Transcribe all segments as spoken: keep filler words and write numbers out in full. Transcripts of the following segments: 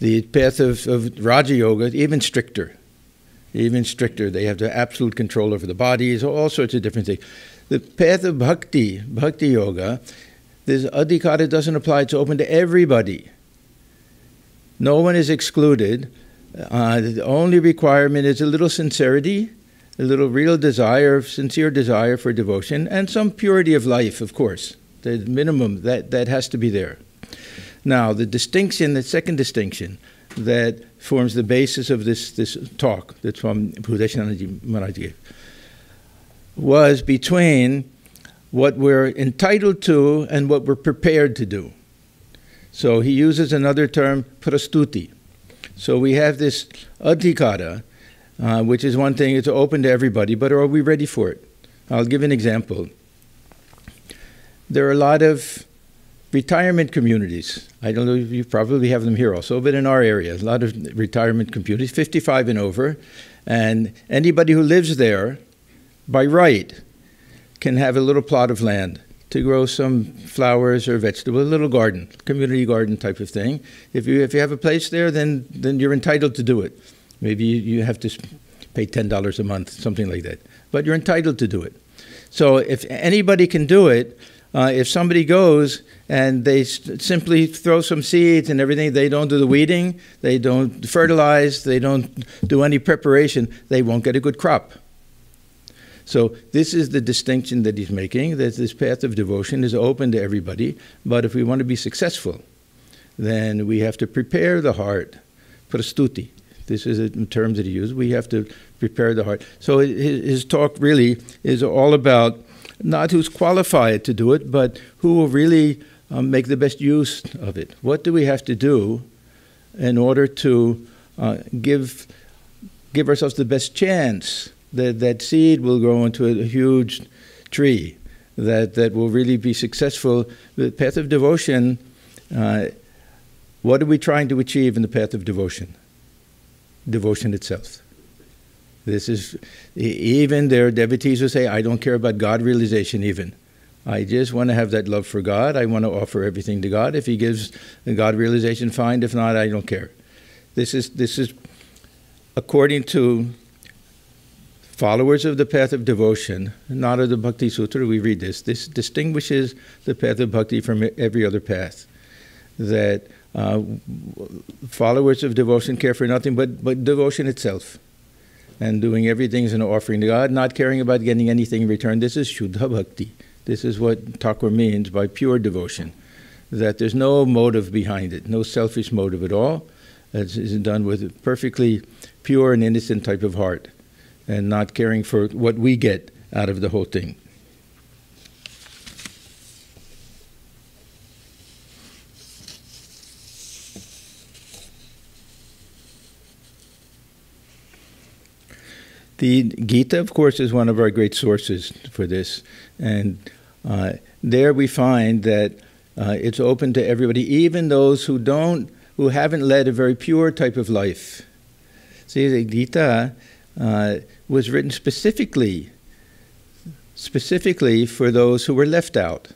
The path of, of Raja Yoga, even stricter, even stricter. They have the absolute control over the bodies, all sorts of different things. The path of bhakti, bhakti yoga, this adhikara doesn't apply. It's open to everybody. No one is excluded. Uh, the only requirement is a little sincerity, a little real desire, sincere desire for devotion, and some purity of life, of course. The minimum, that, that has to be there. Now, the distinction, the second distinction that forms the basis of this, this talk that Swami Pudeshanaji Maharaj gave was between what we're entitled to and what we're prepared to do. So he uses another term, prastuti. So we have this adhikara, uh, which is one thing, it's open to everybody, but are we ready for it? I'll give an example. There are a lot of retirement communities. I don't know, you probably have them here also, but in our area, a lot of retirement communities, fifty-five and over, and anybody who lives there, by right, can have a little plot of land to grow some flowers or vegetables, a little garden, community garden type of thing. If you, if you have a place there, then, then you're entitled to do it. Maybe you, you have to pay ten dollars a month, something like that. But you're entitled to do it. So if anybody can do it, uh, if somebody goes and they simply throw some seeds and everything, they don't do the weeding, they don't fertilize, they don't do any preparation, they won't get a good crop. So this is the distinction that he's making, that this path of devotion is open to everybody, but if we want to be successful, then we have to prepare the heart, prastuti. This is a term that he used. We have to prepare the heart. So his talk really is all about not who's qualified to do it, but who will really um, make the best use of it. What do we have to do in order to uh, give, give ourselves the best chance that that seed will grow into a huge tree, that, that will really be successful. The path of devotion, uh, what are we trying to achieve in the path of devotion? Devotion itself. This is, even there are devotees who say, I don't care about God realization even. I just want to have that love for God. I want to offer everything to God. If he gives the God realization, fine. If not, I don't care. This is, this is according to followers of the path of devotion, not of the Bhakti Sutra, we read this. This distinguishes the path of bhakti from every other path. That uh, followers of devotion care for nothing but, but devotion itself. And doing everything as an offering to God, not caring about getting anything in return. This is Shuddha Bhakti. This is what Thakur means by pure devotion. That there's no motive behind it, no selfish motive at all. It's, it's done with a perfectly pure and innocent type of heart, and not caring for what we get out of the whole thing. The Gita, of course, is one of our great sources for this. And uh, there we find that uh, it's open to everybody, even those who don't, who haven't led a very pure type of life. See, the Gita Uh, was written specifically, specifically for those who were left out.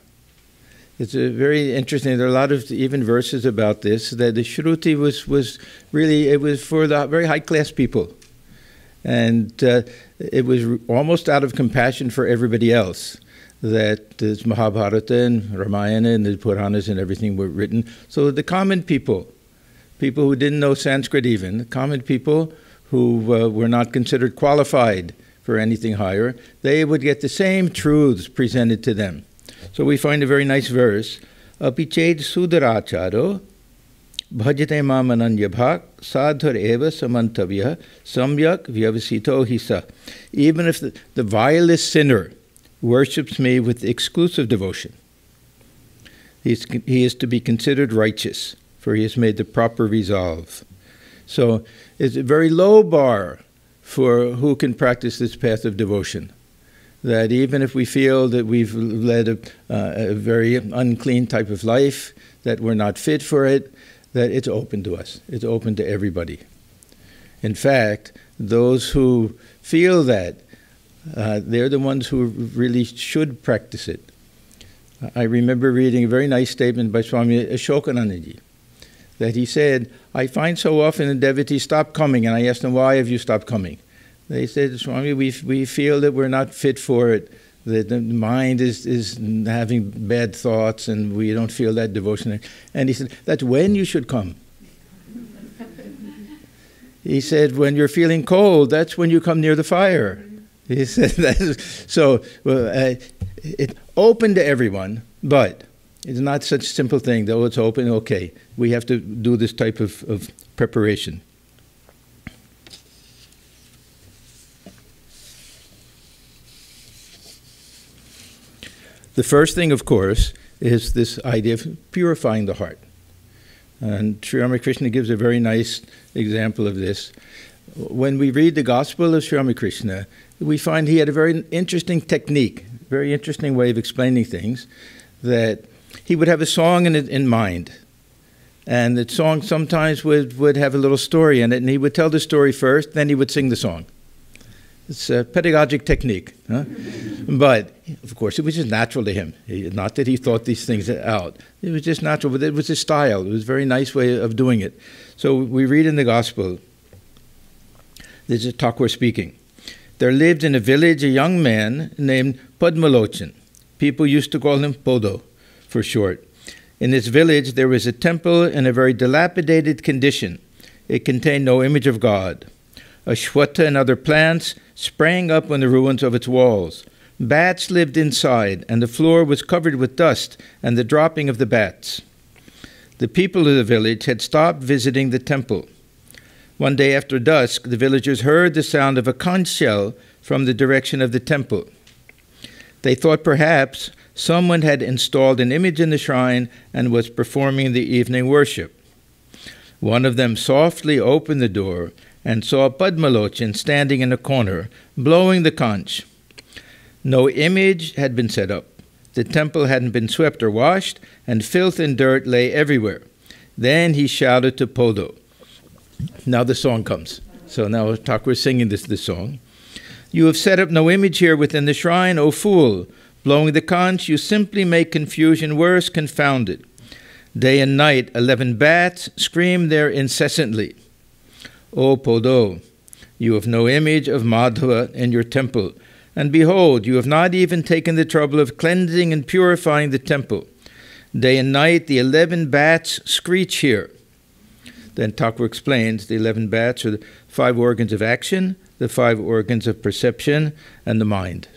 It's a very interesting. There are a lot of even verses about this. That the Shruti was was really it was for the very high class people, and uh, it was almost out of compassion for everybody else. That this Mahabharata and Ramayana and the Puranas and everything were written so that the common people, people who didn't know Sanskrit even, the common people who uh, were not considered qualified for anything higher, they would get the same truths presented to them. So we find a very nice verse, apiched sudaracharo bhajate mam ananya bhak sadhar eva samantavya samyak vyavasito hisa. Even if the, the vilest sinner worships me with exclusive devotion, he is, he is to be considered righteous, for he has made the proper resolve. So it's a very low bar for who can practice this path of devotion. That even if we feel that we've led a, uh, a very unclean type of life, that we're not fit for it, that it's open to us. It's open to everybody. In fact, those who feel that, uh, they're the ones who really should practice it. I remember reading a very nice statement by Swami Ashokanandji, that he said, I find so often the devotees stop coming, and I asked them, why have you stopped coming? They said, Swami, we, we feel that we're not fit for it, that the mind is, is having bad thoughts, and we don't feel that devotion. And he said, that's when you should come. He said, when you're feeling cold, that's when you come near the fire. He said, that is, so well, uh, it's open to everyone, but it's not such a simple thing, though it's open, okay. We have to do this type of, of preparation. The first thing, of course, is this idea of purifying the heart. And Sri Ramakrishna gives a very nice example of this. When we read the Gospel of Sri Ramakrishna, we find he had a very interesting technique, very interesting way of explaining things, that he would have a song in, in mind. And the song sometimes would, would have a little story in it, and he would tell the story first, then he would sing the song. It's a pedagogic technique. Huh? But, of course, it was just natural to him. He, not that he thought these things out. It was just natural, but it was his style. It was a very nice way of doing it. So we read in the Gospel, this is Thakur speaking. There lived in a village a young man named Padmalochin. People used to call him Podo, for short. In this village, there was a temple in a very dilapidated condition. It contained no image of God. Ashwatta and other plants sprang up on the ruins of its walls. Bats lived inside, and the floor was covered with dust and the dropping of the bats. The people of the village had stopped visiting the temple. One day after dusk, the villagers heard the sound of a conch shell from the direction of the temple. They thought perhaps someone had installed an image in the shrine and was performing the evening worship. One of them softly opened the door and saw Padmalochin standing in a corner, blowing the conch. No image had been set up. The temple hadn't been swept or washed, and filth and dirt lay everywhere. Then he shouted to Podo. Now the song comes. So now Thakur is singing this, this song. You have set up no image here within the shrine, O fool. Blowing the conch, you simply make confusion worse, confounded. Day and night, eleven bats scream there incessantly. O Podo, you have no image of Madhva in your temple, and behold, you have not even taken the trouble of cleansing and purifying the temple. Day and night, the eleven bats screech here. Then Thakur explains the eleven bats are the five organs of action, the five organs of perception, and the mind.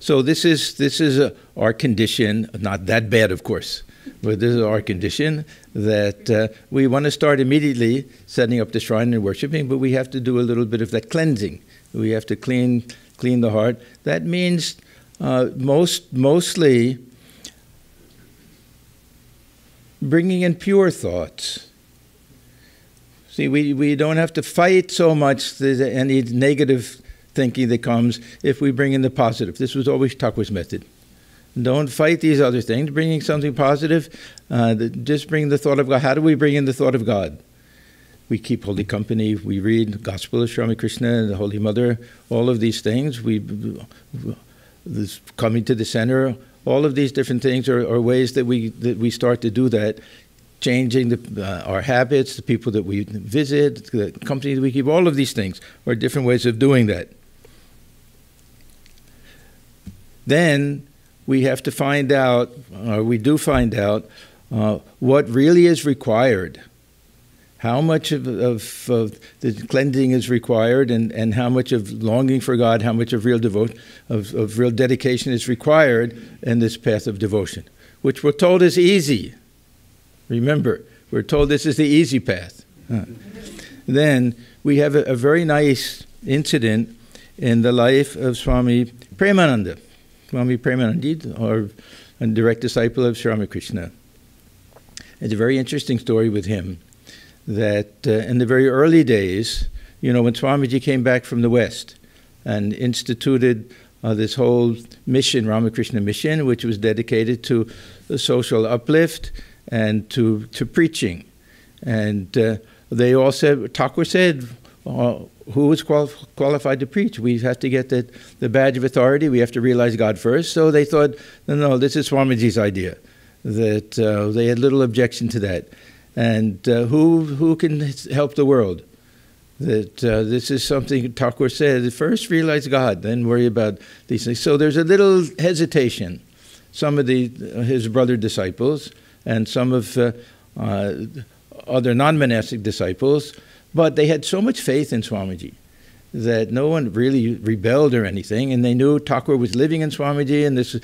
So this is, this is a, our condition, not that bad, of course. But this is our condition, that uh, we want to start immediately setting up the shrine and worshiping, but we have to do a little bit of that cleansing. We have to clean, clean the heart. That means uh, most, mostly bringing in pure thoughts. See, we, we don't have to fight so much any negative thinking that comes if we bring in the positive. This was always Thakur's method. Don't fight these other things. Bringing something positive, uh, just bring the thought of God. How do we bring in the thought of God? We keep holy company. We read the Gospel of Sri Ramakrishna and the Holy Mother. All of these things. We this coming to the center. All of these different things are, are ways that we that we start to do that. Changing the, uh, our habits, the people that we visit, the company that we keep. All of these things are different ways of doing that. Then we have to find out, or we do find out, uh, what really is required. How much of, of, of the cleansing is required, and, and how much of longing for God, how much of real devotion, of, of real dedication is required in this path of devotion, which we're told is easy. Remember, we're told this is the easy path. Huh. Then we have a, a very nice incident in the life of Swami Premananda. Swami Premananda, or a direct disciple of Sri Ramakrishna. It's a very interesting story with him that uh, in the very early days, you know, when Swamiji came back from the West and instituted uh, this whole mission, Ramakrishna Mission, which was dedicated to the social uplift and to, to preaching. And uh, they all said, Thakur said, uh, who was qual qualified to preach. We have to get the, the badge of authority. We have to realize God first. So they thought, no, no, this is Swamiji's idea. That uh, they had little objection to that. And uh, who, who can help the world? That uh, this is something Thakur said, first realize God, then worry about these things. So there's a little hesitation. Some of the, uh, his brother disciples and some of uh, uh, other non-monastic disciples, but they had so much faith in Swamiji that no one really rebelled or anything, and they knew Thakur was living in Swamiji, and this,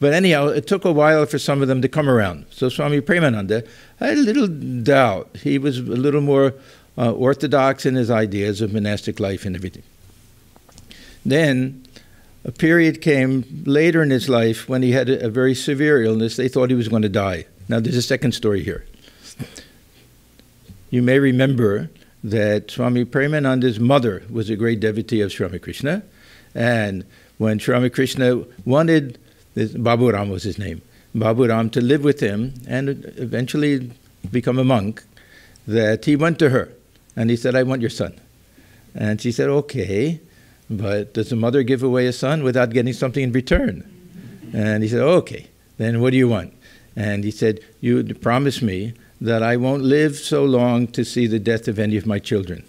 but anyhow, it took a while for some of them to come around. So Swami Premananda had a little doubt. He was a little more uh, orthodox in his ideas of monastic life and everything. Then a period came later in his life when he had a, a very severe illness. They thought he was going to die. Now there's a second story here. You may remember that Swami Premananda's mother was a great devotee of Sri Ramakrishna, and when Sri Ramakrishna wanted this, Baburam was his name, Baburam to live with him and eventually become a monk, that he went to her and he said, I want your son. And she said, okay, but does a mother give away a son without getting something in return? And he said, okay, then what do you want? And he said, you promise me that I won't live so long to see the death of any of my children.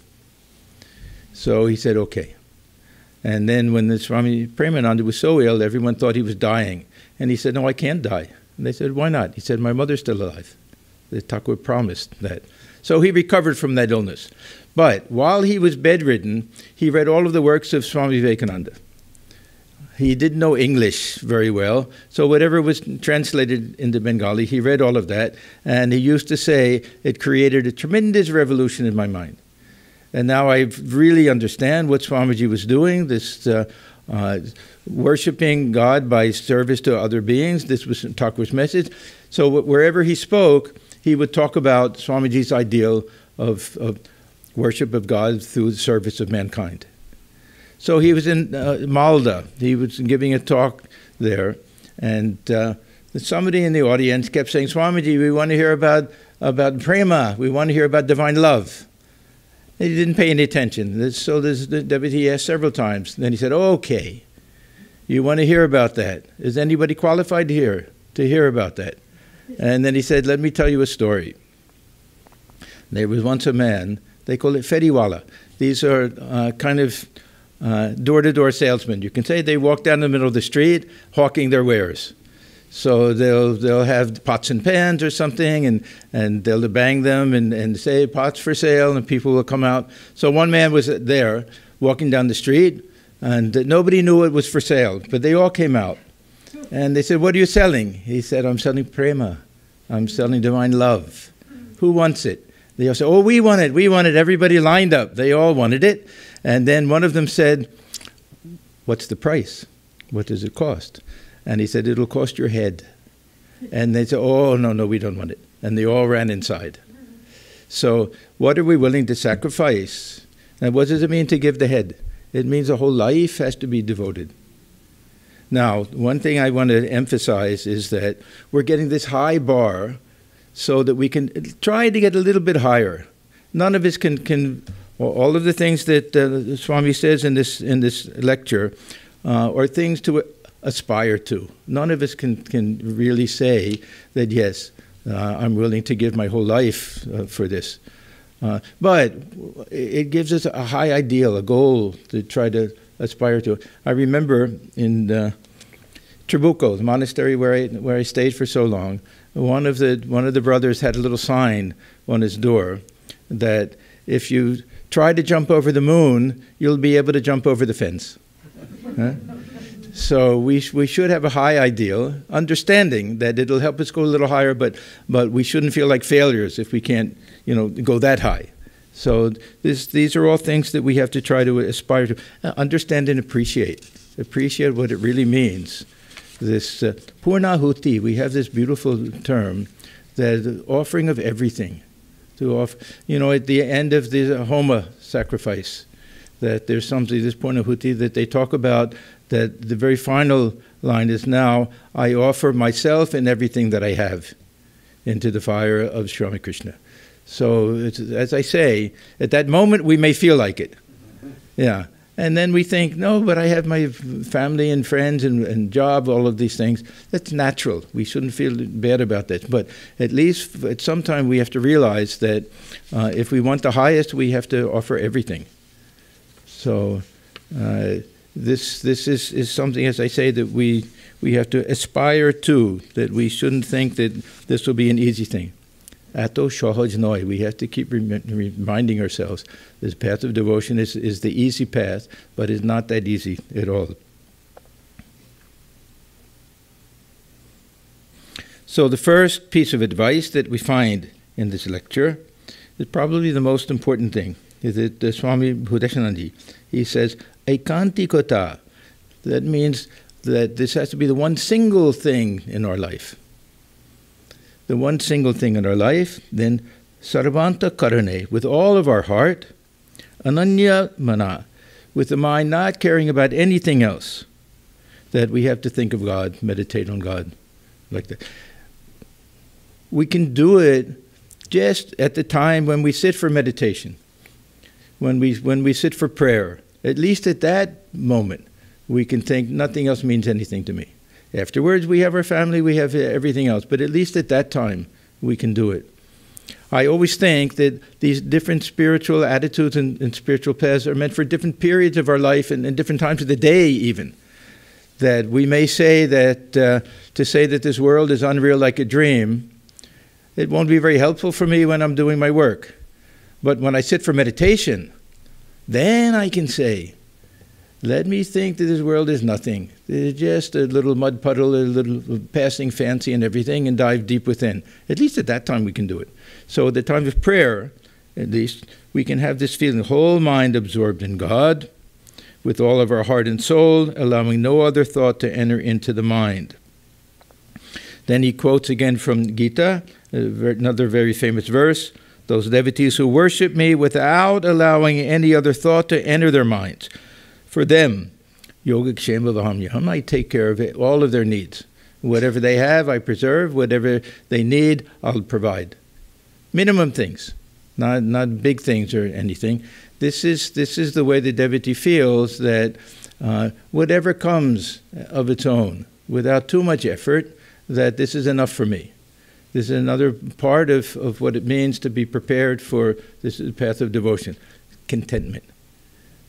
So he said, okay. And then when the Swami Premananda was so ill, everyone thought he was dying. And he said, no, I can't die. And they said, why not? He said, my mother's still alive. The Thakur promised that. So he recovered from that illness. But while he was bedridden, he read all of the works of Swami Vivekananda. He didn't know English very well, so whatever was translated into Bengali, he read all of that, and he used to say, it created a tremendous revolution in my mind. And now I really understand what Swamiji was doing, this uh, uh, worshiping God by service to other beings. This was Thakur's message. So wherever he spoke, he would talk about Swamiji's ideal of, of worship of God through the service of mankind. So he was in uh, Malda. He was giving a talk there, and uh, somebody in the audience kept saying, Swamiji, we want to hear about, about prema. We want to hear about divine love. And he didn't pay any attention. So this, the devotee asked several times. Then he said, oh, okay, you want to hear about that. Is anybody qualified to hear, to hear about that? And then he said, let me tell you a story. There was once a man, they call it feriwala. These are uh, kind of door-to-door uh, -door salesmen. You can say they walk down the middle of the street hawking their wares. So they'll, they'll have pots and pans or something, and, and they'll bang them and, and say, pots for sale, and people will come out. So one man was there walking down the street, and nobody knew it was for sale, but they all came out. And they said, what are you selling? He said, I'm selling prema. I'm selling divine love. Who wants it? They all said, oh, we want it, we want it. Everybody lined up. They all wanted it. And then one of them said, what's the price? What does it cost? And he said, it'll cost your head. And they said, oh, no, no, we don't want it. And they all ran inside. So what are we willing to sacrifice? And what does it mean to give the head? It means a whole life has to be devoted. Now, one thing I want to emphasize is that we're getting this high bar so that we can try to get a little bit higher. None of us can... can Well, all of the things that uh, Swami says in this, in this lecture uh, are things to aspire to. None of us can, can really say that, yes, uh, I'm willing to give my whole life uh, for this. Uh, but it gives us a high ideal, a goal to try to aspire to. I remember in uh, Trabuco, the monastery where I, where I stayed for so long, one of, the, one of the brothers had a little sign on his door that if you... try to jump over the moon, you'll be able to jump over the fence. Huh? So we, sh we should have a high ideal, understanding that it'll help us go a little higher, but, but we shouldn't feel like failures if we can't, you know, go that high. So this, these are all things that we have to try to aspire to. Uh, understand and appreciate. Appreciate what it really means. This uh, Purnahuti, we have this beautiful term, the offering of everything. To off, you know, at the end of the Homa sacrifice, that there's something, this Purnahuti, that they talk about, that the very final line is, now I offer myself and everything that I have into the fire of Sri Ramakrishna. So, it's, as I say, at that moment we may feel like it, Yeah. And then we think, no, but I have my family and friends and, and job, all of these things. That's natural. We shouldn't feel bad about that. But at least at some time we have to realize that uh, if we want the highest, we have to offer everything. So uh, this this is, is something, as I say, that we, we have to aspire to, that we shouldn't think that this will be an easy thing. Ato shahaj noi. We have to keep rem reminding ourselves this path of devotion is, is the easy path, but it's not that easy at all. So the first piece of advice that we find in this lecture is probably the most important thing, is that uh, Swami Bhuteshanandaji, he says, Aikantikota. That means that this has to be the one single thing in our life. The one single thing in our life, then sarvanta karane, with all of our heart, ananya mana, with the mind not caring about anything else, that we have to think of God, meditate on God, like that. We can do it just at the time when we sit for meditation, when we, when we sit for prayer. At least at that moment, we can think nothing else means anything to me. Afterwards, we have our family, we have everything else, but at least at that time, we can do it. I always think that these different spiritual attitudes and, and spiritual paths are meant for different periods of our life and, and different times of the day even. That we may say that, uh, to say that this world is unreal like a dream, it won't be very helpful for me when I'm doing my work. But when I sit for meditation, then I can say, let me think that this world is nothing. It's just a little mud puddle, a little passing fancy and everything, and dive deep within. At least at that time we can do it. So at the time of prayer, at least, we can have this feeling, the whole mind absorbed in God, with all of our heart and soul, allowing no other thought to enter into the mind. Then he quotes again from Gita, another very famous verse, those devotees who worship me without allowing any other thought to enter their minds. For them, yoga kshema v'hamyam, I take care of it, all of their needs. Whatever they have, I preserve. Whatever they need, I'll provide. Minimum things, not, not big things or anything. This is, this is the way the devotee feels, that uh, whatever comes of its own, without too much effort, that this is enough for me. This is another part of, of what it means to be prepared for this path of devotion, contentment.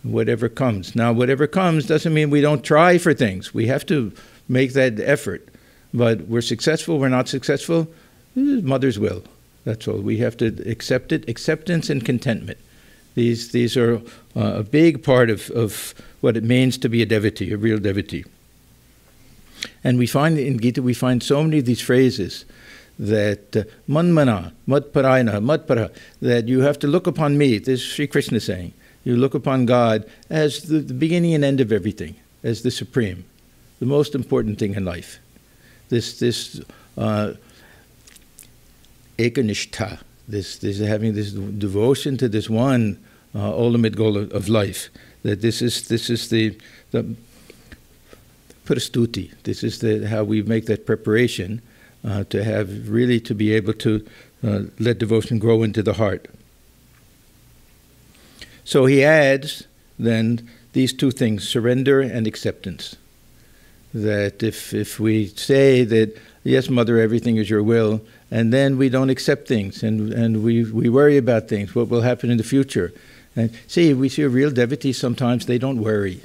Whatever comes. Now, whatever comes doesn't mean we don't try for things. We have to make that effort. But we're successful, we're not successful, mother's will. That's all. We have to accept it. Acceptance and contentment. These, these are uh, a big part of, of what it means to be a devotee, a real devotee. And we find in Gita, we find so many of these phrases that uh, manmana, matparaina, matpara, that you have to look upon me. This is Sri Krishna saying. You look upon God as the, the beginning and end of everything, as the supreme, the most important thing in life. This, this uh, ekanishtha, this, this having this devotion to this one uh, ultimate goal of, of life. That this is, this is the, the prastuti. This is the, how we make that preparation uh, to have really to be able to uh, let devotion grow into the heart. So he adds, then, these two things, surrender and acceptance. That if, if we say that, yes, Mother, everything is your will, and then we don't accept things, and, and we, we worry about things, what will happen in the future. And see, we see a real devotee sometimes, they don't worry.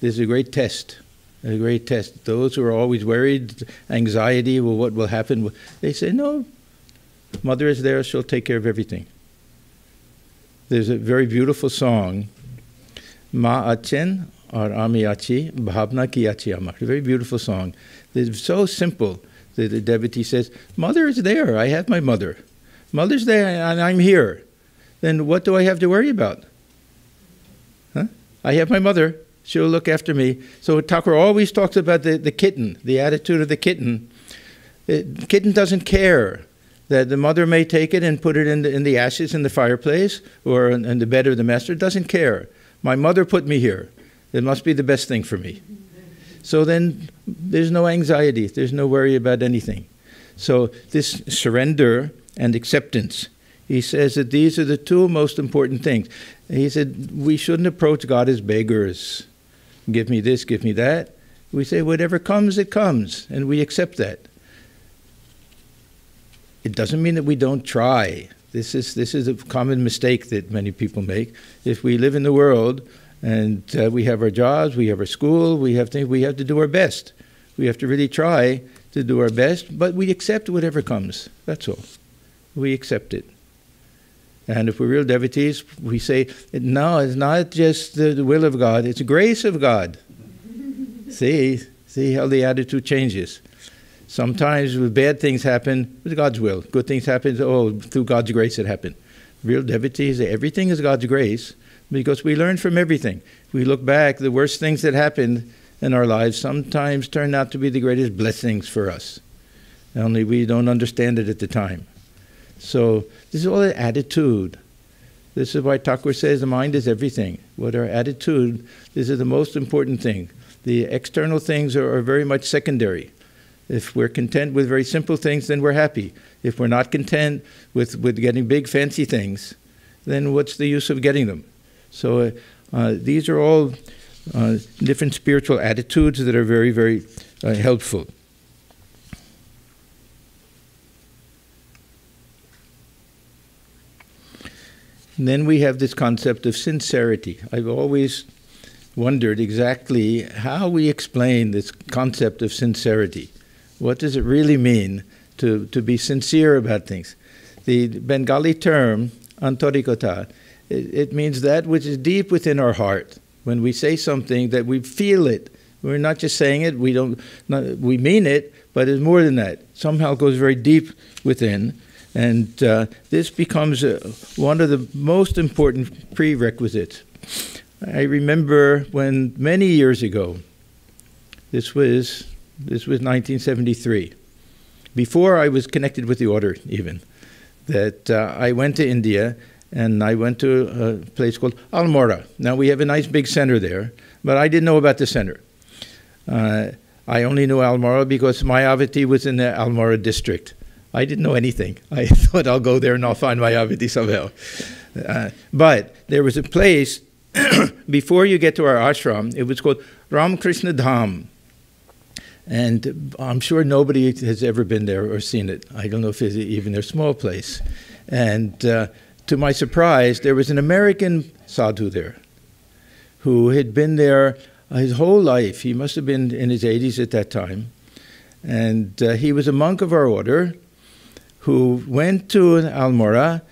This is a great test, a great test. Those who are always worried, anxiety, well, what will happen? They say, no, Mother is there, she'll take care of everything. There's a very beautiful song, Ma Achen or Ami Achi, Bhavna Ki Achi Amar. A very beautiful song. It's so simple that the devotee says, Mother is there, I have my mother. Mother's there and I'm here. Then what do I have to worry about? Huh? I have my mother, she'll look after me. So Thakur always talks about the, the kitten, the attitude of the kitten. The kitten doesn't care. That the mother may take it and put it in the, in the ashes in the fireplace or in, in the bed of the master, doesn't care. My mother put me here. It must be the best thing for me. So then there's no anxiety. There's no worry about anything. So this surrender and acceptance He says that these are the two most important things. He said, we shouldn't approach God as beggars. Give me this, give me that. We say, whatever comes, it comes, and we accept that. It doesn't mean that we don't try. This is, this is a common mistake that many people make. If we live in the world and uh, we have our jobs, we have our school, we have, things, we have to do our best. We have to really try to do our best, but we accept whatever comes. That's all. We accept it. And if we're real devotees, we say, no, it's not just the will of God, it's the grace of God. See, see how the attitude changes. Sometimes bad things happen with God's will. Good things happen, oh, through God's grace it happened. Real devotees, everything is God's grace because we learn from everything. We look back, the worst things that happened in our lives sometimes turn out to be the greatest blessings for us. Only we don't understand it at the time. So this is all an attitude. This is why Thakur says the mind is everything. What our attitude, this is the most important thing. The external things are, are very much secondary. If we're content with very simple things, then we're happy. If we're not content with, with getting big fancy things, then what's the use of getting them? So uh, uh, these are all uh, different spiritual attitudes that are very, very uh, helpful. And then we have this concept of sincerity. I've always wondered exactly how we explain this concept of sincerity. What does it really mean to, to be sincere about things? The Bengali term, antarikota, it, it means that which is deep within our heart. When we say something, that we feel it. We're not just saying it, we, don't, not, we mean it, but it's more than that. Somehow it goes very deep within. And uh, this becomes uh, one of the most important prerequisites. I remember when many years ago, this was, this was nineteen seventy-three, before I was connected with the order even, that uh, I went to India and I went to a place called Almora. Now we have a nice big center there, but I didn't know about the center. Uh, I only knew Almora because Mayavati was in the Almora district. I didn't know anything. I thought I'll go there and I'll find Mayavati somehow. Uh, but there was a place before you get to our ashram, it was called Ramakrishna Dham. And I'm sure nobody has ever been there or seen it. I don't know if it's even a small place. And uh, to my surprise, there was an American sadhu there who had been there his whole life. He must have been in his eighties at that time. And uh, he was a monk of our order who went to Almora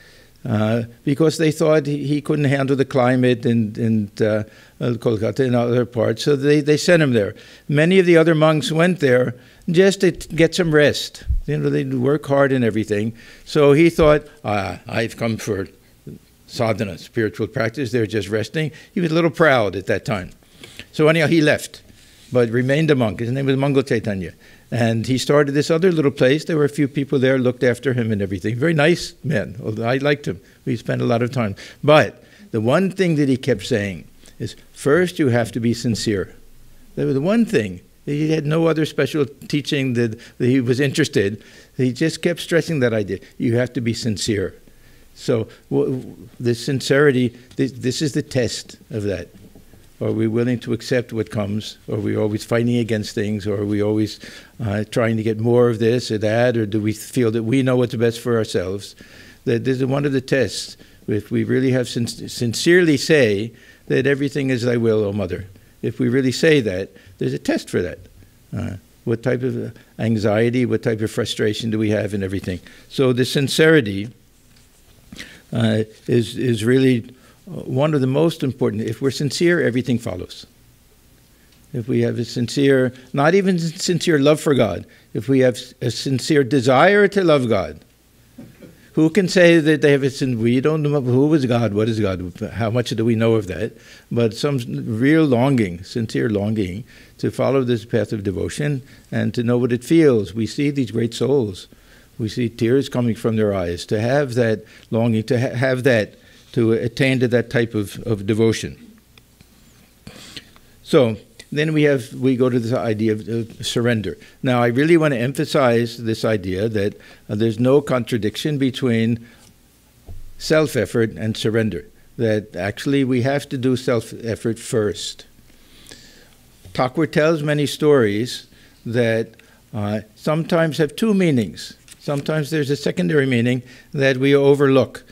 uh, because they thought he, he couldn't handle the climate and, and uh, Kolkata and other parts, so they, they sent him there. Many of the other monks went there just to get some rest. You know, they'd work hard and everything. So he thought, ah, I've come for sadhana, spiritual practice, they're just resting. He was a little proud at that time. So anyhow, he left, but remained a monk. His name was Mangal Chaitanya. And he started this other little place. There were a few people there, looked after him and everything. Very nice man, although I liked him. We spent a lot of time. But the one thing that he kept saying is, first you have to be sincere. That was the one thing. He had no other special teaching that, that he was interested. He just kept stressing that idea. You have to be sincere. So w the sincerity, this, this is the test of that. Are we willing to accept what comes? Are we always fighting against things? Or are we always uh, trying to get more of this or that? Or do we feel that we know what's best for ourselves? That this is one of the tests. If we really have sin sincerely say that everything is thy will, O Mother. If we really say that, there's a test for that. Uh, what type of anxiety, what type of frustration do we have and everything? So the sincerity uh, is, is really one of the most important. If we're sincere, everything follows. If we have a sincere, not even sincere love for God, if we have a sincere desire to love God, who can say that they have a sin? We don't know who is God, what is God, how much do we know of that? But some real longing, sincere longing to follow this path of devotion and to know what it feels. We see these great souls. We see tears coming from their eyes. To have that longing, to ha have that to attain to that type of, of devotion. So then we have, we go to this idea of, of surrender. Now I really want to emphasize this idea that uh, there's no contradiction between self-effort and surrender, that actually we have to do self-effort first. Thakur tells many stories that uh, sometimes have two meanings. Sometimes there's a secondary meaning that we overlook.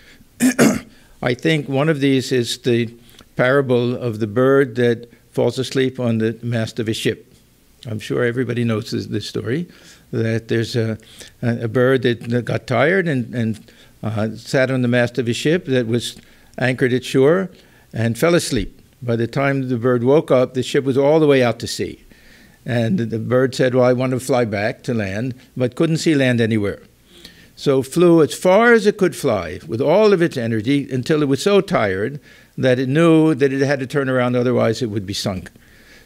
I think one of these is the parable of the bird that falls asleep on the mast of a ship. I'm sure everybody knows this, this story, that there's a, a bird that got tired and, and uh, sat on the mast of a ship that was anchored at shore and fell asleep. By the time the bird woke up, the ship was all the way out to sea. And the bird said, well, I want to fly back to land, but couldn't see land anywhere. So flew as far as it could fly with all of its energy until it was so tired that it knew that it had to turn around, otherwise it would be sunk.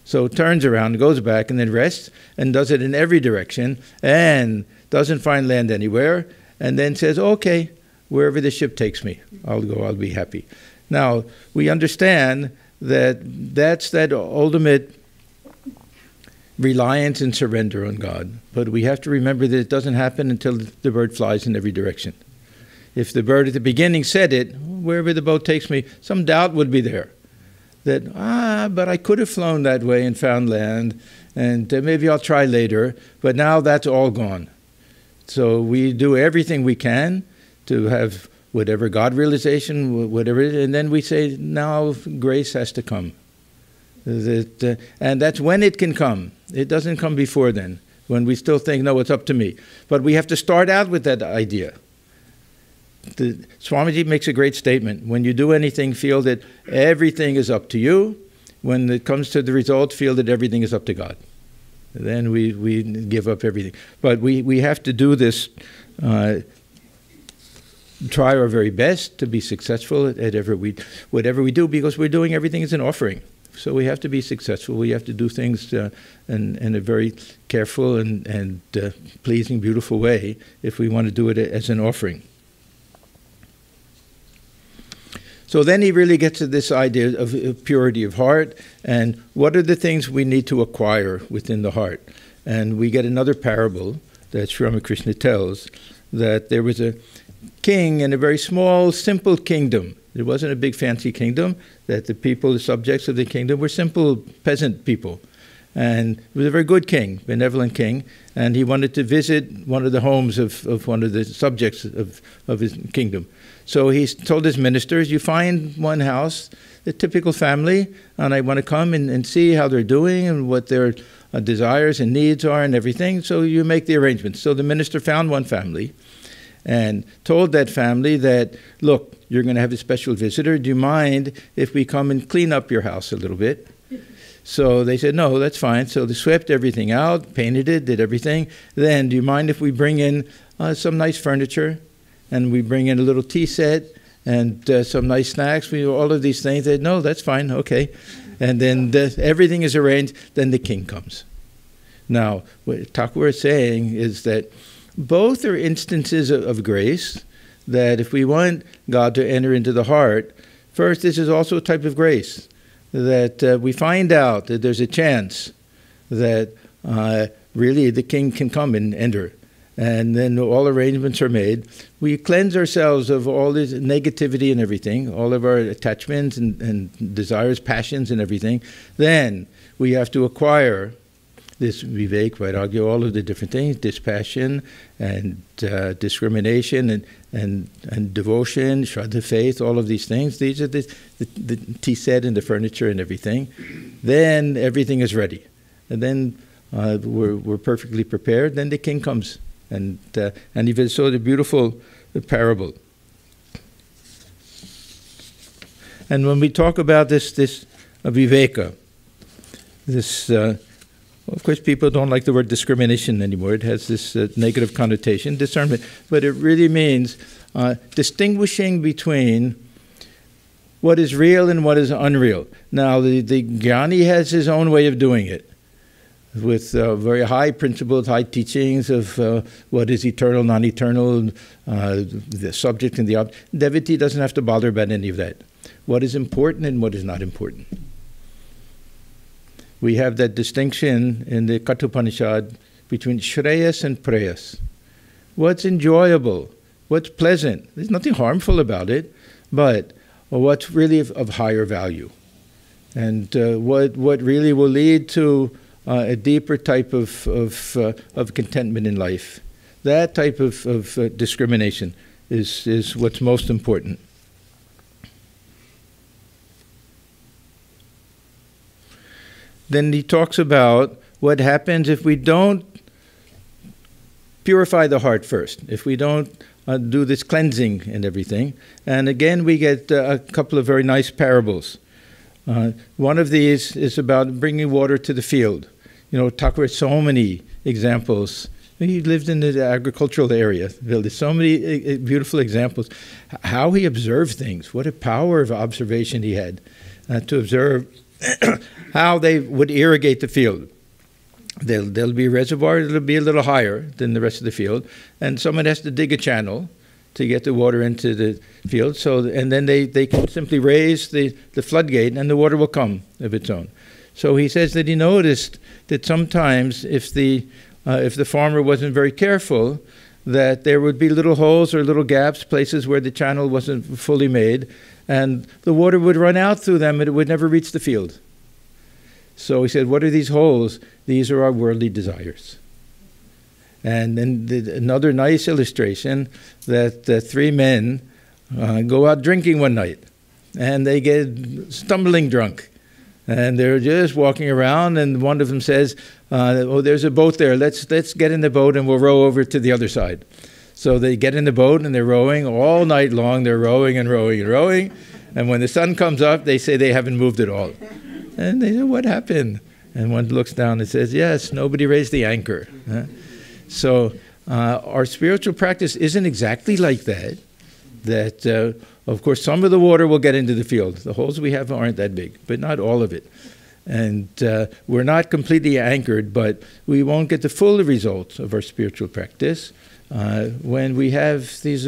So it turns around, goes back, and then rests, and does it in every direction, and doesn't find land anywhere, and then says, okay, wherever the ship takes me, I'll go, I'll be happy. Now, we understand that that's that ultimate reliance and surrender on God. But we have to remember that it doesn't happen until the bird flies in every direction. If the bird at the beginning said it, wherever the boat takes me, some doubt would be there. That, ah, but I could have flown that way and found land, and maybe I'll try later. But now that's all gone. So we do everything we can to have whatever God realization, whatever it is, and then we say, now grace has to come. That, uh, and that's when it can come. It doesn't come before then, when we still think, no, it's up to me. But we have to start out with that idea. The, Swamiji makes a great statement. When you do anything, feel that everything is up to you. When it comes to the result, feel that everything is up to God. Then we, we give up everything. But we, we have to do this, uh, try our very best to be successful at whatever we, whatever we do, because we're doing everything as an offering. So we have to be successful. We have to do things uh, in, in a very careful and, and uh, pleasing, beautiful way if we want to do it as an offering. So then he really gets to this idea of purity of heart and what are the things we need to acquire within the heart. And we get another parable that Sri Ramakrishna tells, that there was a king in a very small, simple kingdom. It wasn't a big fancy kingdom, that the people, the subjects of the kingdom were simple peasant people. And he was a very good king, benevolent king, and he wanted to visit one of the homes of, of one of the subjects of, of his kingdom. So he told his ministers, you find one house, a typical family, and I want to come and, and see how they're doing and what their uh, desires and needs are and everything, so you make the arrangements. So the minister found one family and told that family that, look, you're going to have a special visitor. Do you mind if we come and clean up your house a little bit? So they said, no, that's fine. So they swept everything out, painted it, did everything. Then, do you mind if we bring in uh, some nice furniture? And we bring in a little tea set and uh, some nice snacks. We all of these things. They said, no, that's fine, okay. And then the, everything is arranged. Then the king comes. Now, what Thakur is saying is that both are instances of, of grace, that if we want God to enter into the heart, first, this is also a type of grace, that uh, we find out that there's a chance that uh, really the king can come and enter. And then all arrangements are made. We cleanse ourselves of all this negativity and everything, all of our attachments and, and desires, passions and everything. Then we have to acquire this vivek, vairagya, all of the different things, dispassion and uh, discrimination and, and, and devotion, shraddha, faith, all of these things. These are the, the, the tea set and the furniture and everything. Then everything is ready. And then uh, we're, we're perfectly prepared. Then the king comes. And, uh, and he saw the beautiful parable. And when we talk about this, this uh, viveka, this... Uh, of course, people don't like the word discrimination anymore. It has this uh, negative connotation, discernment. But it really means uh, distinguishing between what is real and what is unreal. Now, the, the Jnani has his own way of doing it, with uh, very high principles, high teachings of uh, what is eternal, non-eternal, uh, the subject and the object. Devotee doesn't have to bother about any of that. What is important and what is not important. We have that distinction in the Kathopanishad between Shreyas and Preyas. What's enjoyable what's pleasant. There's nothing harmful about it, but what's really of, of higher value, and uh, what what really will lead to uh, a deeper type of of, uh, of contentment in life. That type of, of uh, discrimination is is what's most important. Then he talks about what happens if we don't purify the heart first, if we don't uh, do this cleansing and everything. And again, we get uh, a couple of very nice parables. Uh, one of these is about bringing water to the field. You know, Thakur had so many examples. He lived in the agricultural area. There's so many beautiful examples. How he observed things. What a power of observation he had uh, to observe how they would irrigate the field. There'll, there'll be a reservoir that'll be a little higher than the rest of the field, and someone has to dig a channel to get the water into the field. So, and then they, they can simply raise the, the floodgate, and the water will come of its own. So he says that he noticed that sometimes if the, uh, if the farmer wasn't very careful, that there would be little holes or little gaps, places where the channel wasn't fully made, and the water would run out through them and it would never reach the field. So he said, what are these holes? These are our worldly desires. And then the, another nice illustration that uh, three men uh, go out drinking one night and they get stumbling drunk. And they're just walking around, and one of them says, uh, oh, there's a boat there. Let's, let's get in the boat and we'll row over to the other side. So they get in the boat and they're rowing all night long. They're rowing and rowing and rowing. And when the sun comes up, they say they haven't moved at all. And they say, what happened? And one looks down and says, yes, nobody raised the anchor. Huh? So uh, our spiritual practice isn't exactly like that. That, uh, of course, some of the water will get into the field. The holes we have aren't that big, but not all of it. And uh, we're not completely anchored, but we won't get the full results of our spiritual practice. Uh, when we have these,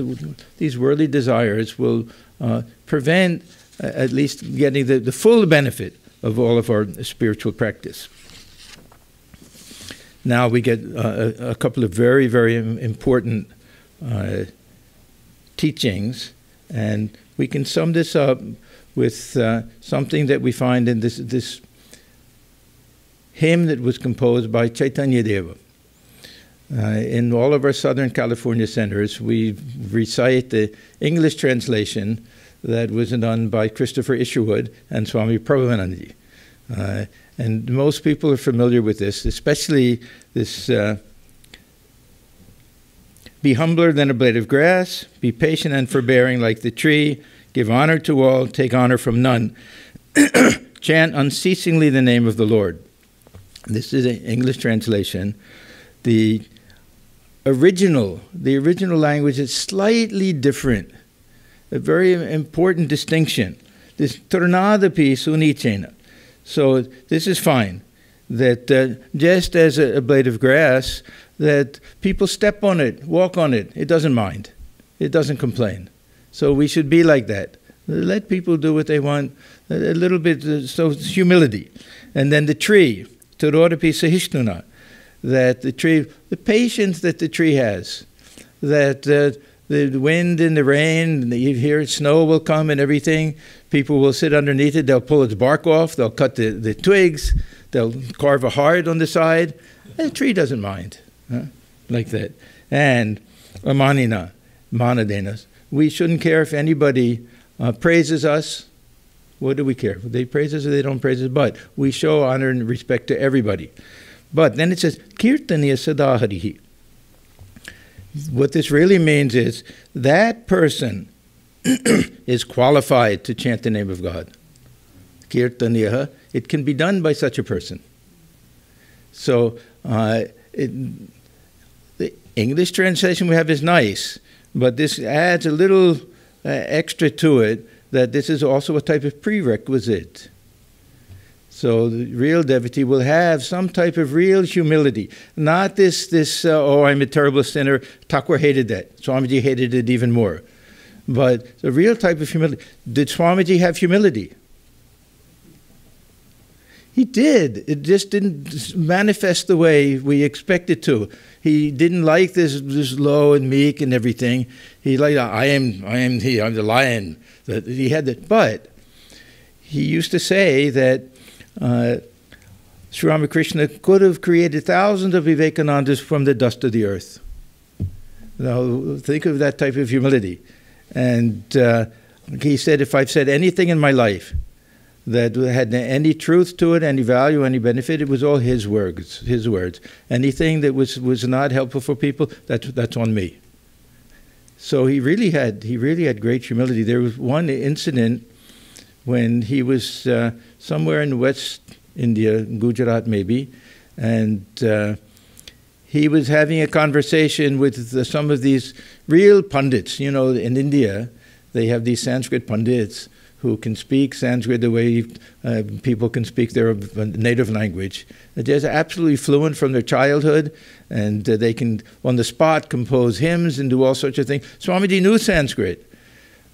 these worldly desires, will uh, prevent uh, at least getting the, the full benefit of all of our spiritual practice. Now we get uh, a couple of very, very important uh, teachings, and we can sum this up with uh, something that we find in this, this hymn that was composed by Chaitanya Deva. Uh, in all of our Southern California centers, we recite the English translation that was done by Christopher Isherwood and Swami Premananda. Uh, and most people are familiar with this, especially this uh, be humbler than a blade of grass, be patient and forbearing like the tree, give honor to all, take honor from none, chant unceasingly the name of the Lord. This is an English translation. The original, the original language is slightly different, a very important distinction. This tornadapi sunicena. So this is fine, that uh, just as a, a blade of grass, that people step on it, walk on it, it doesn't mind. It doesn't complain. So we should be like that. Let people do what they want, a little bit, uh, so humility. And then the tree, toradapi sahishnuna, that the tree, the patience that the tree has, that uh, the wind and the rain, and you hear snow will come and everything, people will sit underneath it, they'll pull its bark off, they'll cut the, the twigs, they'll carve a heart on the side, and the tree doesn't mind, huh? Like that. And amanina, manadenas, we shouldn't care if anybody uh, praises us. What do we care? They praise us or they don't praise us, but we show honor and respect to everybody. But then it says, Kirtaniya sadaharihi. What this really means is that person is qualified to chant the name of God. Kirtaniya. It can be done by such a person. So uh, it, the English translation we have is nice, but this adds a little uh, extra to it, that this is also a type of prerequisite. So the real devotee will have some type of real humility, not this, this uh, oh, I'm a terrible sinner. Thakur hated that. Swamiji hated it even more. But the real type of humility. Did Swamiji have humility? He did. It just didn't manifest the way we expect it to. He didn't like this, this low and meek and everything. He liked, I am, I am he, I'm the lion. That he had that. But he used to say that uh, Sri Ramakrishna could have created thousands of Vivekanandas from the dust of the earth. Now, think of that type of humility. And uh, he said, if I've said anything in my life that had any truth to it, any value, any benefit, it was all his words, his words. Anything that was, was not helpful for people, that's, that's on me. So he really had, he really had great humility. There was one incident when he was uh, somewhere in West India, Gujarat maybe, and uh, he was having a conversation with the, some of these real pundits. You know, in India, they have these Sanskrit pundits who can speak Sanskrit the way uh, people can speak their native language. They're absolutely fluent from their childhood, and uh, they can, on the spot, compose hymns and do all sorts of things. Swamiji knew Sanskrit,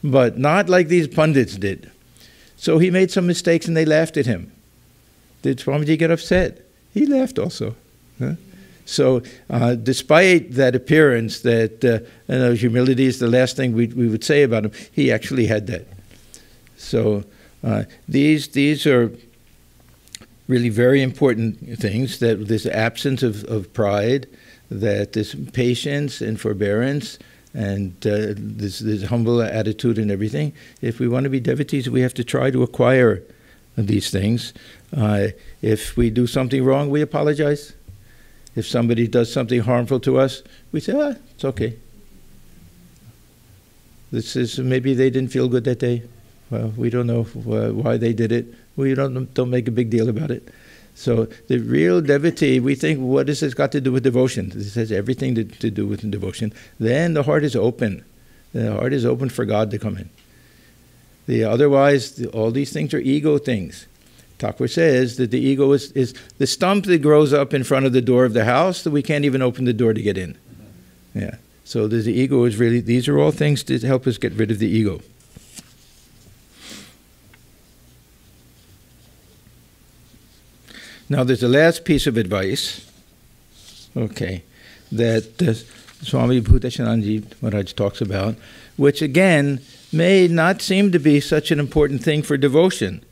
but not like these pundits did. So he made some mistakes, and they laughed at him. Did Swamiji get upset? He laughed also. Huh? So uh, despite that appearance that uh, you know, humility is the last thing we, we would say about him, he actually had that. So uh, these, these are really very important things, that this absence of, of pride, that this patience and forbearance, and uh, this, this humble attitude and everything. If we want to be devotees, we have to try to acquire these things. Uh, if we do something wrong, we apologize. If somebody does something harmful to us, we say, ah, it's okay. This is, maybe they didn't feel good that day. Well, we don't know why they did it. We don't, don't make a big deal about it. So the real devotee, we think, what has this got to do with devotion? This has everything to, to do with devotion. Then the heart is open. The heart is open for God to come in. The, otherwise, the, all these things are ego things. Thakur says that the ego is, is the stump that grows up in front of the door of the house that we can't even open the door to get in. Yeah. So the ego is really, these are all things to help us get rid of the ego. Now, there's the last piece of advice, okay, that uh, Swami Bhuteshanandaji Maharaj talks about, which again may not seem to be such an important thing for devotion,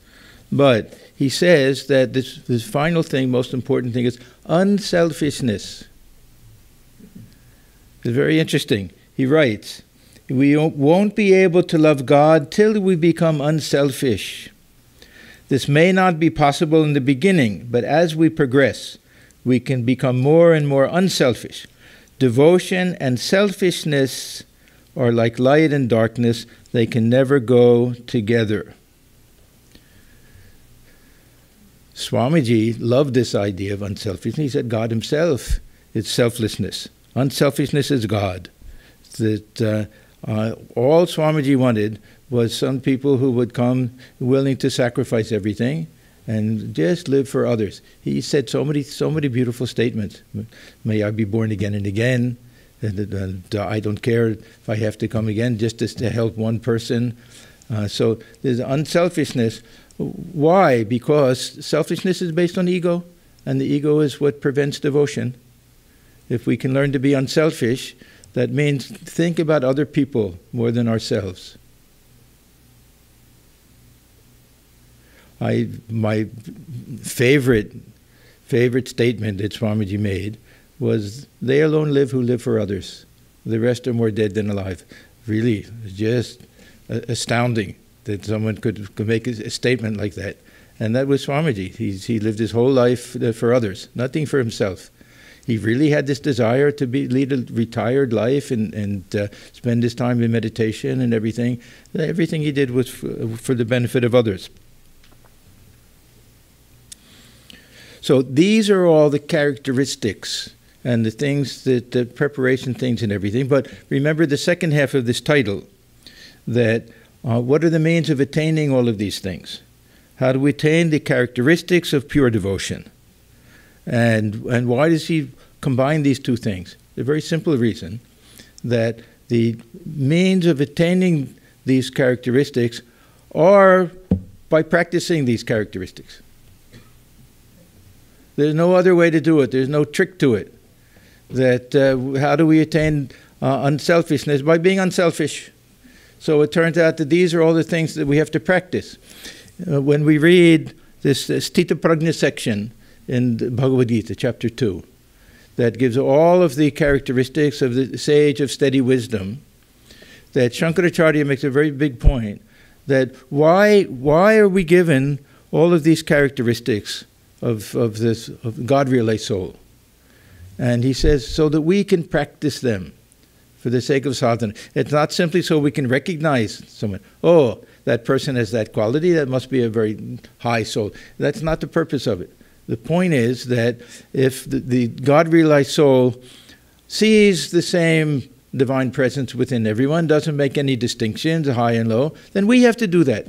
but he says that this, this final thing, most important thing, is unselfishness. It's very interesting. He writes, we won't be able to love God till we become unselfish. This may not be possible in the beginning, but as we progress, we can become more and more unselfish. Devotion and selfishness are like light and darkness. They can never go together. Swamiji loved this idea of unselfishness. He said God himself is selflessness. Unselfishness is God. That uh, uh, all Swamiji wanted was some people who would come willing to sacrifice everything and just live for others. He said so many, so many beautiful statements. May I be born again and again. And, and uh, I don't care if I have to come again just to, to help one person. Uh, so there's unselfishness. Why? Because selfishness is based on ego, and the ego is what prevents devotion. If we can learn to be unselfish, that means think about other people more than ourselves. I, my favorite, favorite statement that Swamiji made was, they alone live who live for others. The rest are more dead than alive. Really, just astounding that someone could, could make a statement like that. And that was Swamiji. He's, he lived his whole life for others, nothing for himself. He really had this desire to be, lead a retired life and, and uh, spend his time in meditation and everything. Everything he did was for, for the benefit of others. So these are all the characteristics and the things, that the preparation things and everything. But remember the second half of this title, that uh, what are the means of attaining all of these things? How do we attain the characteristics of pure devotion? And, and why does he combine these two things? The very simple reason that the means of attaining these characteristics are by practicing these characteristics. There's no other way to do it. There's no trick to it. That uh, how do we attain uh, unselfishness? By being unselfish. So it turns out that these are all the things that we have to practice. Uh, when we read this, this Sthita Prajna section in Bhagavad Gita, chapter two, that gives all of the characteristics of the sage of steady wisdom, that Shankaracharya makes a very big point, that why, why are we given all of these characteristics of, of this of God-realized soul? And he says, so that we can practice them for the sake of sadhana. It's not simply so we can recognize someone. Oh, that person has that quality, that must be a very high soul. That's not the purpose of it. The point is that if the, the God-realized soul sees the same divine presence within everyone, doesn't make any distinctions, high and low, then we have to do that.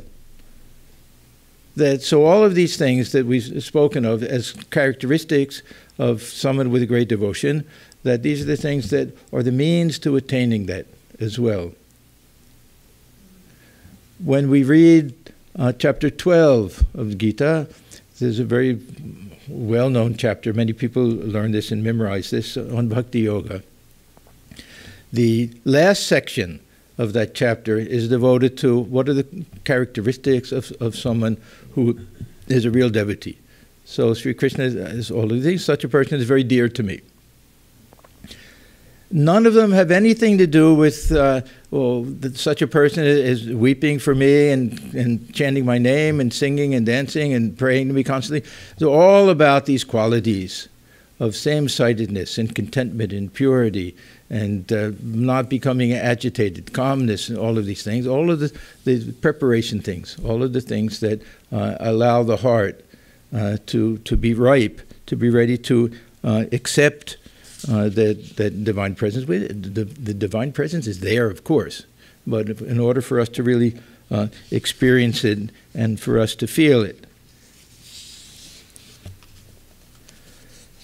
That so all of these things that we've spoken of as characteristics of someone with great devotion, that these are the things that are the means to attaining that as well. When we read uh, chapter twelve of Gita, there's a very well-known chapter. Many people learn this and memorize this on Bhakti Yoga. The last section of that chapter is devoted to what are the characteristics of, of someone who is a real devotee. So Sri Krishna is all of these. Such a person is very dear to me. None of them have anything to do with, uh, well, that such a person is weeping for me and, and chanting my name and singing and dancing and praying to me constantly. They're all about these qualities of same-sightedness and contentment and purity and uh, not becoming agitated, calmness and all of these things, all of the, the preparation things, all of the things that uh, allow the heart uh, to, to be ripe, to be ready to uh, accept Uh, that, that divine presence. We, the, the divine presence is there, of course, but if, in order for us to really uh, experience it and for us to feel it.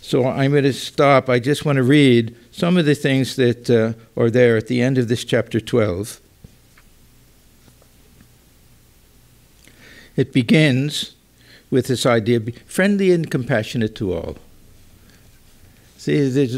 So I'm going to stop. I just want to read some of the things that uh, are there at the end of this chapter twelve. It begins with this idea, be friendly and compassionate to all. See, there's,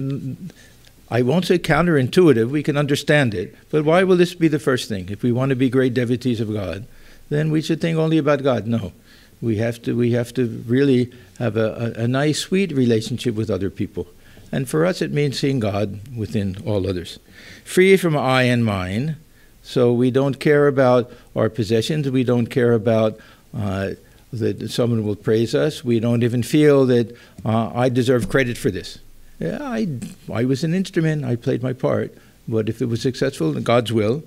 I won't say counterintuitive, we can understand it, but why will this be the first thing? If we want to be great devotees of God, then we should think only about God. No, we have to, we have to really have a, a, a nice, sweet relationship with other people. And for us, it means seeing God within all others. Free from I and mine, so we don't care about our possessions, we don't care about uh, that someone will praise us, we don't even feel that uh, I deserve credit for this. Yeah, I, I was an instrument, I played my part, but if it was successful, God's will.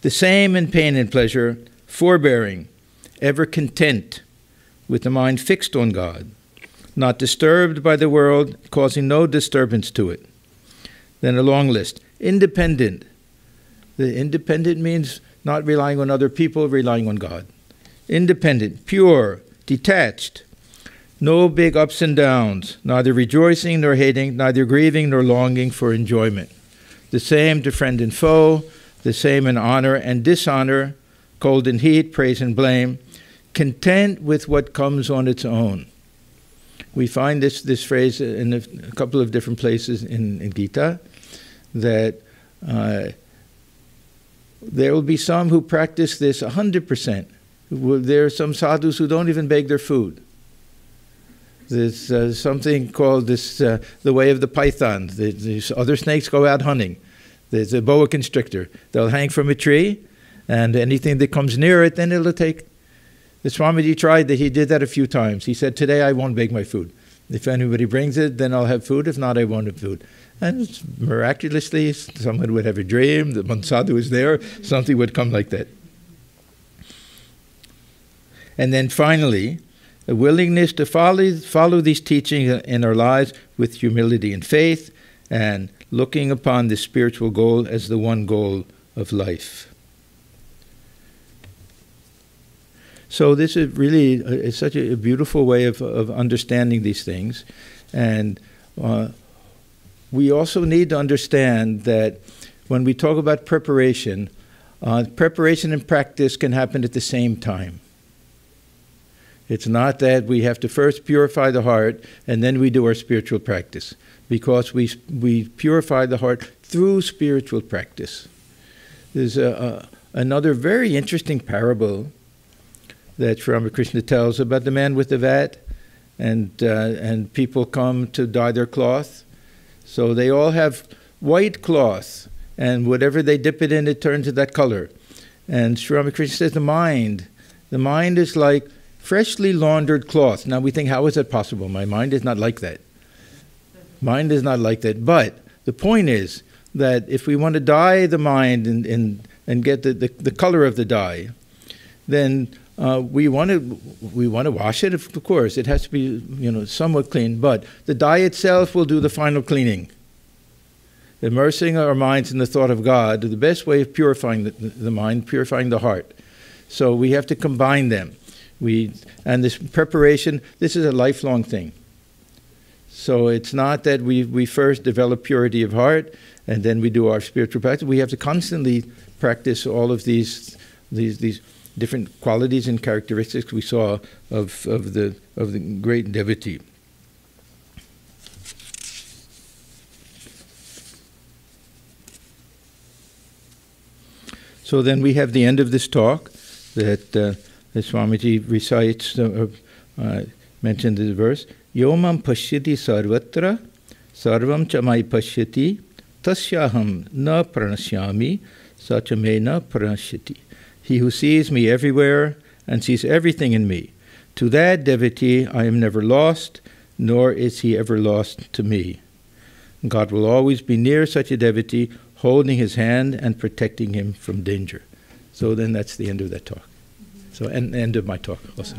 The same in pain and pleasure, forbearing, ever content, with the mind fixed on God, not disturbed by the world, causing no disturbance to it. Then a long list. Independent. The independent means not relying on other people, relying on God. Independent, pure, detached. No big ups and downs, neither rejoicing nor hating, neither grieving nor longing for enjoyment. The same to friend and foe, the same in honor and dishonor, cold and heat, praise and blame, content with what comes on its own. We find this, this phrase in a, a couple of different places in, in Gita, that uh, there will be some who practice this one hundred percent. There are some sadhus who don't even beg their food. There's uh, something called this, uh, the way of the python. The, these other snakes go out hunting. There's a boa constrictor. They'll hang from a tree, and anything that comes near it, then it'll take. The Swamiji tried that. He did that a few times. He said, today I won't beg my food. If anybody brings it, then I'll have food. If not, I won't have food. And miraculously, someone would have a dream. The Mansadu was there. Something would come like that. And then finally, a willingness to follow, follow these teachings in our lives with humility and faith, and looking upon this spiritual goal as the one goal of life. So this is really is such a beautiful way of, of understanding these things. And uh, we also need to understand that when we talk about preparation, uh, preparation and practice can happen at the same time. It's not that we have to first purify the heart and then we do our spiritual practice, because we, we purify the heart through spiritual practice. There's a, a, another very interesting parable that Sri Ramakrishna tells about the man with the vat, and, uh, and people come to dye their cloth. So they all have white cloth, and whatever they dip it in, it turns to that color. And Sri Ramakrishna says the mind, the mind is like freshly laundered cloth. Now we think, how is that possible? My mind is not like that. Mind is not like that. But the point is that if we want to dye the mind and, and, and get the, the, the color of the dye, then uh, we want to we want to wash it, of course. It has to be, you know, somewhat clean, but the dye itself will do the final cleaning. Immersing our minds in the thought of God is the best way of purifying the, the mind, purifying the heart. So we have to combine them. We, and this preparation, this is a lifelong thing. So it's not that we, we first develop purity of heart and then we do our spiritual practice. We have to constantly practice all of these, these, these different qualities and characteristics we saw of, of, the, of the great devotee. So then we have the end of this talk that... Uh, The Swamiji recites, uh, uh, mentioned this verse, Yomam pashyati sarvatra, sarvam chamai pashyati, tasyaham na pranasyami, sachame na pranashyati. He who sees me everywhere and sees everything in me, to that devotee I am never lost, nor is he ever lost to me. God will always be near such a devotee, holding his hand and protecting him from danger. So then that's the end of that talk. So, and end of my talk also.